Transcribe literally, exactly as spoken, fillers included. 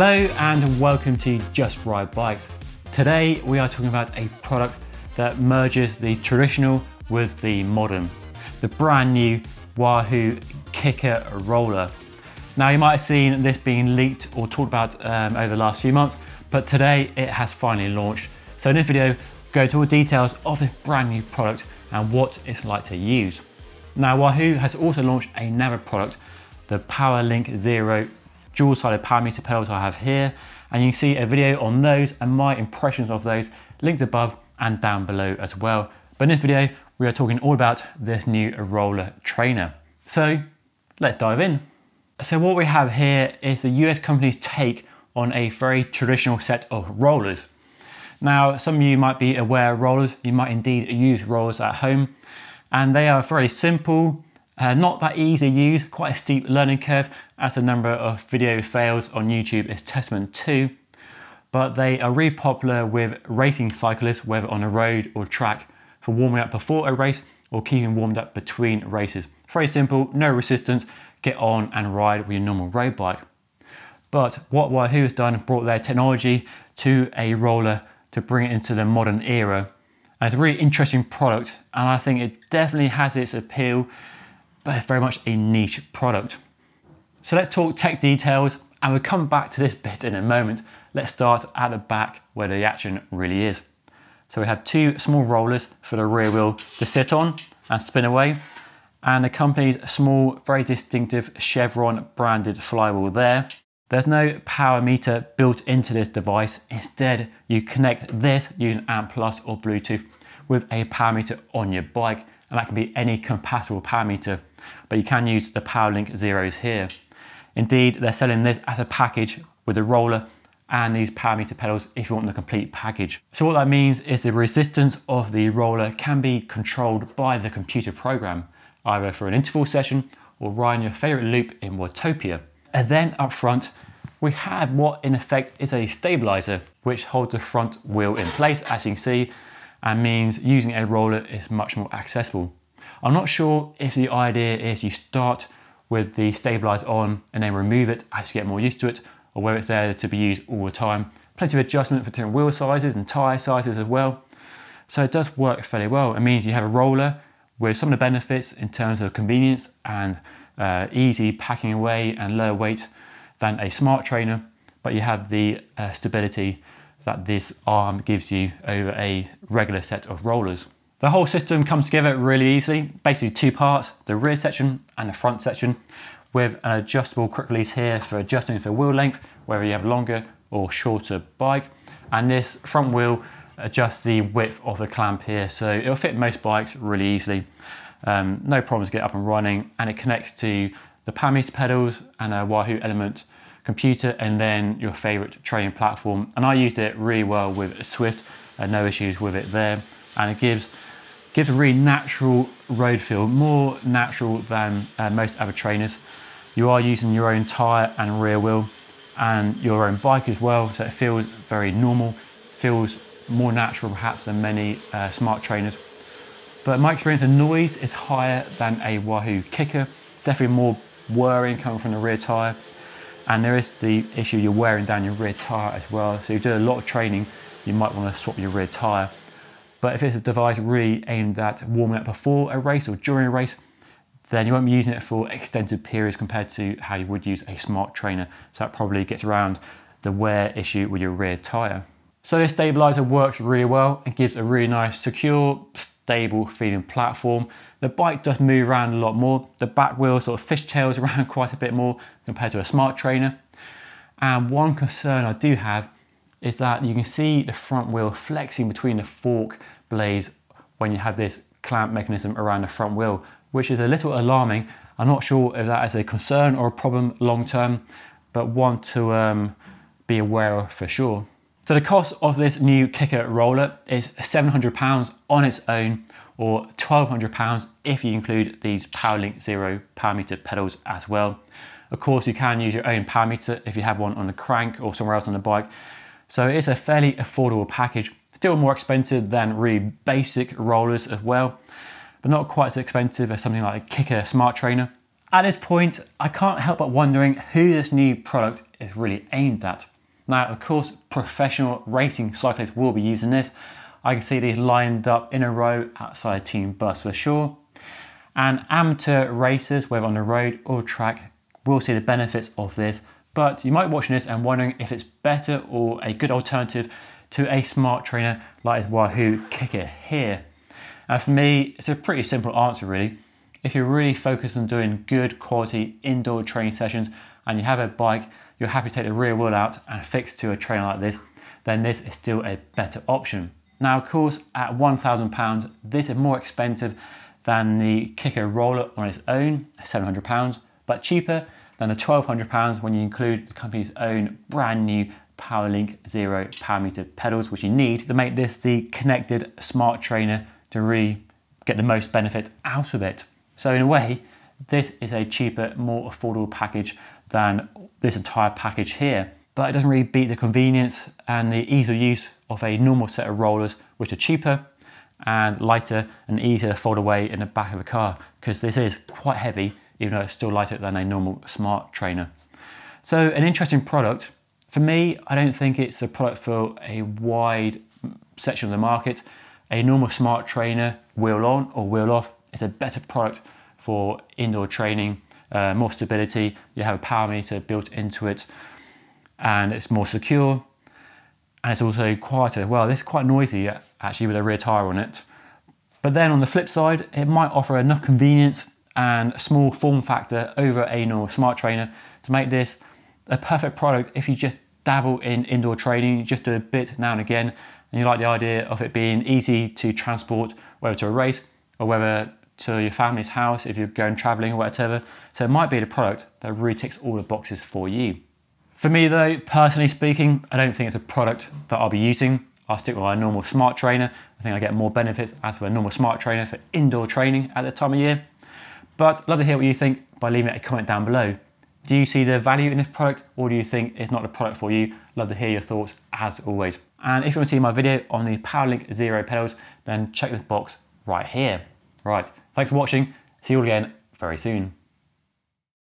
Hello and welcome to Just Ride Bikes. Today we are talking about a product that merges the traditional with the modern, the brand new Wahoo Kickr Rollr. Now you might have seen this being leaked or talked about um, over the last few months, but today it has finally launched. So in this video, go to all details of this brand new product and what it's like to use. Now Wahoo has also launched another product, the Powerlink Zero dual-sided power meter pedals I have here, and you can see a video on those and my impressions of those linked above and down below as well. But in this video, we are talking all about this new roller trainer. So let's dive in. So what we have here is the U S company's take on a very traditional set of rollers. Now, some of you might be aware of rollers. You might indeed use rollers at home, and they are very simple. Uh, not that easy to use, quite a steep learning curve, as the number of video fails on YouTube is testament to, but they are really popular with racing cyclists, whether on a road or track, for warming up before a race or keeping warmed up between races. Very simple, no resistance, get on and ride with your normal road bike. But what Wahoo has done, brought their technology to a roller to bring it into the modern era. And it's a really interesting product, and I think it definitely has its appeal. But it's very much a niche product. So let's talk tech details, and we'll come back to this bit in a moment. Let's start at the back where the action really is. So we have two small rollers for the rear wheel to sit on and spin away, and the company's small, very distinctive Chevron branded flywheel there. There's no power meter built into this device. Instead, you connect this using A N T plus or Bluetooth with a power meter on your bike, and that can be any compatible power meter. But you can use the Powerlink Zeros here. Indeed, they're selling this as a package with a roller and these power meter pedals if you want the complete package. So what that means is the resistance of the roller can be controlled by the computer program, either for an interval session or riding your favorite loop in Watopia. And then up front, we have what in effect is a stabilizer, which holds the front wheel in place, as you can see, and means using a roller is much more accessible. I'm not sure if the idea is you start with the stabilizer on and then remove it as you get more used to it, or whether it's there to be used all the time. Plenty of adjustment for different wheel sizes and tire sizes as well. So it does work fairly well. It means you have a roller with some of the benefits in terms of convenience and uh, easy packing away and lower weight than a smart trainer, but you have the uh, stability that this arm gives you over a regular set of rollers. The whole system comes together really easily, basically two parts, the rear section and the front section, with an adjustable quick release here for adjusting for wheel length, whether you have longer or shorter bike. And this front wheel adjusts the width of the clamp here, so it'll fit most bikes really easily. Um, no problems get up and running, and it connects to the power meter pedals and a Wahoo Element computer, and then your favorite training platform. And I used it really well with Swift, and no issues with it there. And it gives gives a really natural road feel, more natural than uh, most other trainers. You are using your own tire and rear wheel and your own bike as well, so it feels very normal, feels more natural perhaps than many uh, smart trainers. But my experience of noise is higher than a Wahoo Kickr, definitely more whirring coming from the rear tire, and there is the issue you're wearing down your rear tire as well. So you do a lot of training, you might want to swap your rear tire. But if it's a device really aimed at warming up before a race or during a race, then you won't be using it for extended periods compared to how you would use a smart trainer. So that probably gets around the wear issue with your rear tire. So this stabilizer works really well and gives a really nice, secure, stable feeling platform. The bike does move around a lot more. The back wheel sort of fishtails around quite a bit more compared to a smart trainer. And one concern I do have is that you can see the front wheel flexing between the fork blades when you have this clamp mechanism around the front wheel, which is a little alarming. I'm not sure if that is a concern or a problem long term, but one to um, be aware of for sure. So the cost of this new Kickr Rollr is seven hundred pounds on its own, or twelve hundred pounds if you include these Powerlink Zero power meter pedals as well. Of course, you can use your own power meter if you have one on the crank or somewhere else on the bike. So it's a fairly affordable package, still more expensive than really basic rollers as well, but not quite as expensive as something like a Kickr smart trainer. At this point, I can't help but wondering who this new product is really aimed at. Now, of course, professional racing cyclists will be using this. I can see these lined up in a row outside team bus for sure. And amateur racers, whether on the road or track, will see the benefits of this. But you might be watching this and wondering if it's better or a good alternative to a smart trainer like this Wahoo Kickr here. And for me, it's a pretty simple answer really. If you're really focused on doing good quality indoor training sessions and you have a bike, you're happy to take the rear wheel out and fix to a trainer like this, then this is still a better option. Now, of course, at one thousand pounds, this is more expensive than the Kickr Rollr on its own, seven hundred pounds, but cheaper than the twelve hundred pounds when you include the company's own brand new Powerlink Zero power meter pedals, which you need to make this the connected smart trainer to really get the most benefit out of it. So in a way, this is a cheaper, more affordable package than this entire package here, but it doesn't really beat the convenience and the ease of use of a normal set of rollers, which are cheaper and lighter and easier to fold away in the back of a car, because this is quite heavy, even though it's still lighter than a normal smart trainer. So an interesting product. For me, I don't think it's a product for a wide section of the market. A normal smart trainer, wheel on or wheel off, is a better product for indoor training. Uh, more stability, you have a power meter built into it, and it's more secure, and it's also quieter. Well, this is quite noisy actually with a rear tire on it, but then on the flip side, it might offer enough convenience and small form factor over a normal smart trainer to make this a perfect product if you just dabble in indoor training, you just do a bit now and again, and you like the idea of it being easy to transport, whether to a race or whether to your family's house if you're going traveling or whatever. So it might be the product that really ticks all the boxes for you. For me though, personally speaking, I don't think it's a product that I'll be using. I'll stick with my normal smart trainer. I think I get more benefits out of a normal smart trainer for indoor training at the time of year. But I'd love to hear what you think by leaving a comment down below. Do you see the value in this product, or do you think it's not the product for you? Love to hear your thoughts as always. And if you want to see my video on the Powerlink Zero pedals, then check this box right here. Right. Thanks for watching. See you all again very soon.